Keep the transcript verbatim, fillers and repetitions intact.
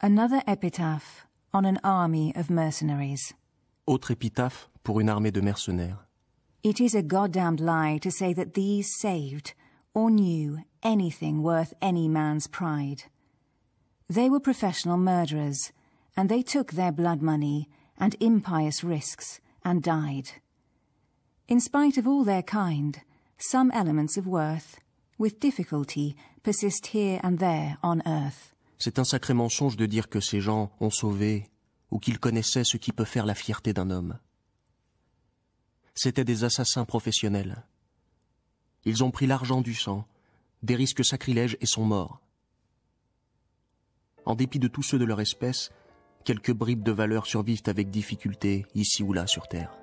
Another epitaph on an army of mercenaries. Autre épitaphe pour une armée de mercenaires. It is a goddamned lie to say that these saved or knew anything worth any man's pride. They were professional murderers, and they took their blood money and impious risks and died. In spite of all their kind, some elements of worth, with difficulty, persist here and there on earth. C'est un sacré mensonge de dire que ces gens ont sauvé ou qu'ils connaissaient ce qui peut faire la fierté d'un homme. C'étaient des assassins professionnels. Ils ont pris l'argent du sang, des risques sacrilèges et sont morts. En dépit de tous ceux de leur espèce, quelques bribes de valeur survivent avec difficulté ici ou là sur Terre.